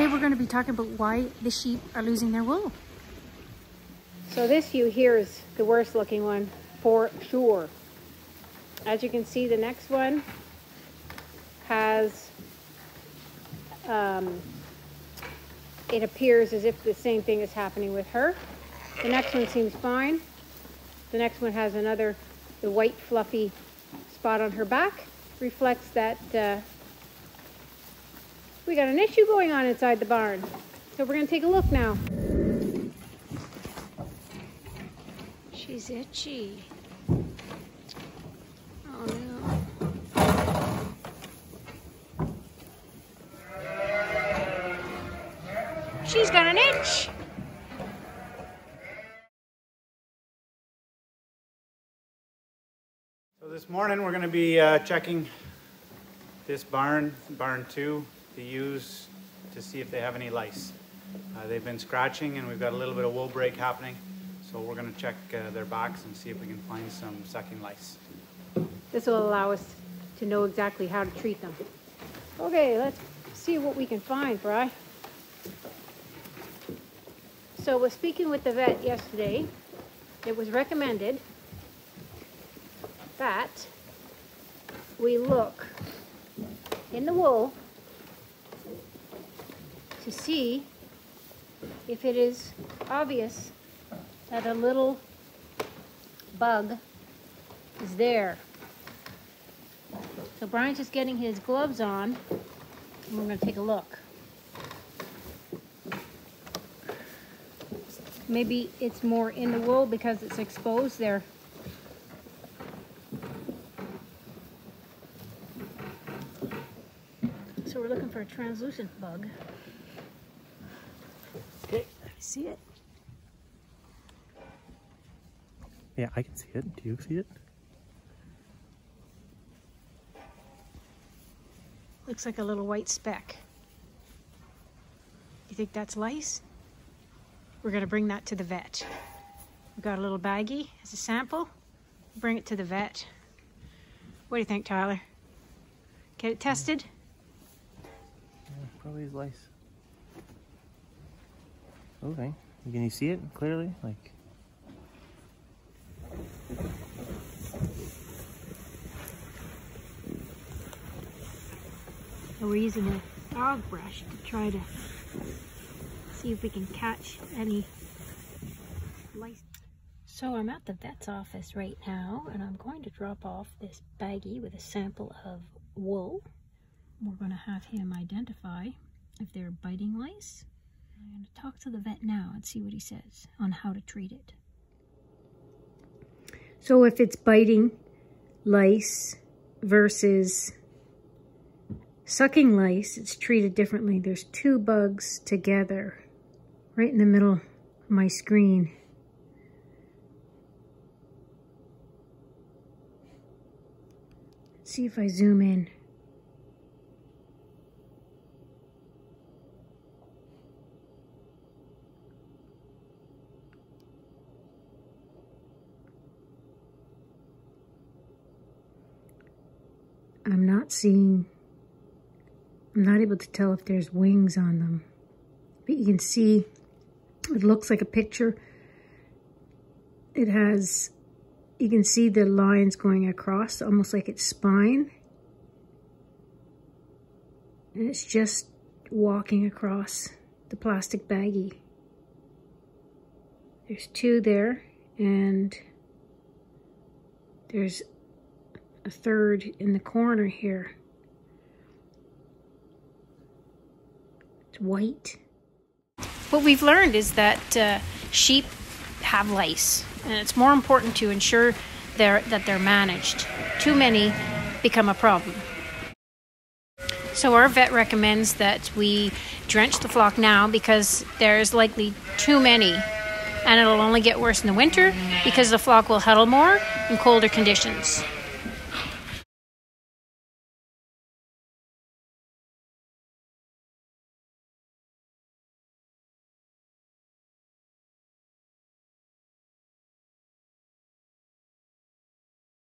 Today we're going to be talking about why the sheep are losing their wool. So this ewe here is the worst looking one for sure. As you can see, the next one has, it appears as if the same thing is happening with her. The next one seems fine. The next one has another, the white fluffy spot on her back reflects that we got an issue going on inside the barn. So we're gonna take a look now. She's itchy. Oh no. She's got an itch. So this morning we're gonna be checking this barn, barn 2. The ewes, to see if they have any lice. They've been scratching and we've got a little bit of wool break happening, so we're going to check their backs and see if we can find some sucking lice. This will allow us to know exactly how to treat them. Okay, let's see what we can find, Bri. So we're speaking with the vet yesterday. It was recommended that we look in the wool to see if it is obvious that a little bug is there. So Brian's just getting his gloves on and we're going to take a look. Maybe it's more in the wool because it's exposed there. So we're looking for a translucent bug. Okay. See it? Yeah, I can see it. Do you see it? Looks like a little white speck. You think that's lice? We're going to bring that to the vet. We've got a little baggie as a sample. Bring it to the vet. What do you think, Tyler? Get it tested? Yeah, probably is lice. Okay, can you see it clearly? Like, we're using a dog brush to try to see if we can catch any lice. So I'm at the vet's office right now, and I'm going to drop off this baggie with a sample of wool. We're going to have him identify if they're biting lice. I'm going to talk to the vet now and see what he says on how to treat it. So if it's biting lice versus sucking lice, it's treated differently. There's two bugs together right in the middle of my screen. Let's see if I zoom in. I'm not seeing, I'm not able to tell if there's wings on them, but you can see it looks like a picture. It has, you can see the lines going across, almost like its spine. And it's just walking across the plastic baggie. There's two there, and there's a third in the corner here. It's white. What we've learned is that sheep have lice, and it's more important to ensure that they're managed. Too many become a problem. So our vet recommends that we drench the flock now because there's likely too many, and it'll only get worse in the winter because the flock will huddle more in colder conditions.